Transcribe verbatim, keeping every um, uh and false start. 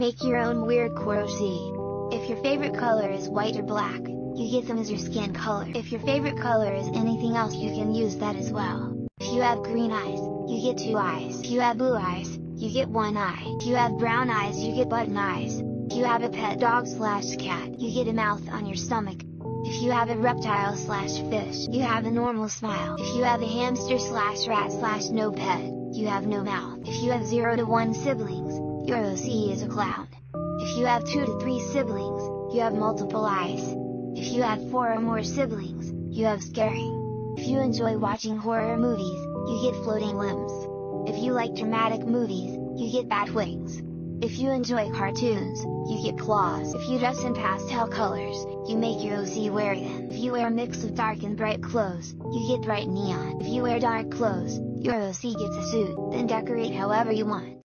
Make your own weird crochet. If your favorite color is white or black, you get them as your skin color. If your favorite color is anything else, you can use that as well. If you have green eyes, you get two eyes. If you have blue eyes, you get one eye. If you have brown eyes, you get button eyes. If you have a pet dog slash cat, you get a mouth on your stomach. If you have a reptile slash fish, you have a normal smile. If you have a hamster slash rat slash no pet, you have no mouth. If you have zero to one siblings, your O C is a clown. If you have two to three siblings, you have multiple eyes. If you have four or more siblings, you have scary. If you enjoy watching horror movies, you get floating limbs. If you like dramatic movies, you get bat wings. If you enjoy cartoons, you get claws. If you dress in pastel colors, you make your O C wear them. If you wear a mix of dark and bright clothes, you get bright neon. If you wear dark clothes, your O C gets a suit, then decorate however you want.